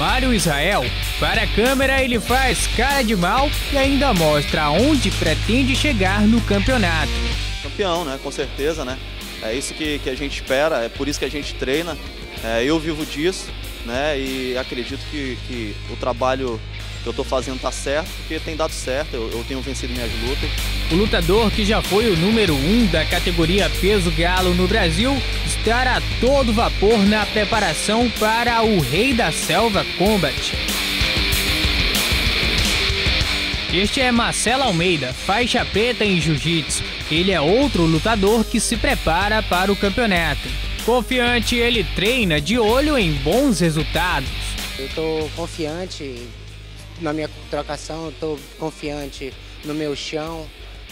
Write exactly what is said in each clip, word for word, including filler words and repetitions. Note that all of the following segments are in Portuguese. Mário Israel. Para a câmera ele faz cara de mal e ainda mostra aonde pretende chegar no campeonato. Campeão, né? Com certeza, né? É isso que, que a gente espera, é por isso que a gente treina. É, eu vivo disso, né? E acredito que, que o trabalho que eu estou fazendo está certo, porque tem dado certo, eu, eu tenho vencido minhas lutas. O lutador que já foi o número um da categoria peso galo no Brasil estará a todo vapor na preparação para o Rei da Selva Combat. Este é Marcelo Almeida, faixa preta em jiu-jitsu. Ele é outro lutador que se prepara para o campeonato. Confiante, ele treina de olho em bons resultados. Eu estou confiante na minha trocação, estou confiante no meu chão,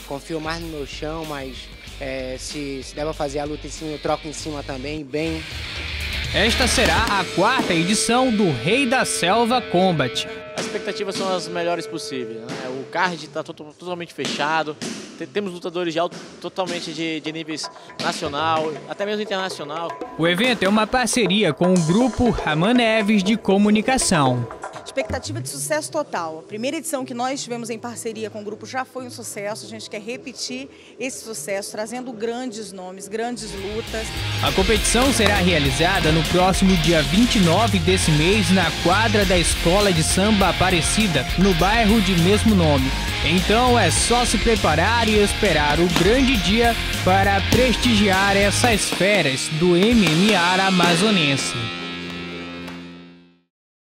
confio mais no meu chão, mas é, se, se der para fazer a luta em cima, eu troco em cima também, bem. Esta será a quarta edição do Rei da Selva Combat. As expectativas são as melhores possíveis, né? O card está to totalmente fechado, temos lutadores de alto, totalmente de, de níveis nacional, até mesmo internacional. O evento é uma parceria com o grupo Ramaneves de comunicação. Expectativa de sucesso total. A primeira edição que nós tivemos em parceria com o grupo já foi um sucesso. A gente quer repetir esse sucesso, trazendo grandes nomes, grandes lutas. A competição será realizada no próximo dia vinte e nove desse mês na quadra da Escola de Samba Aparecida, no bairro de mesmo nome. Então é só se preparar e esperar o grande dia para prestigiar essas feras do M M A amazonense.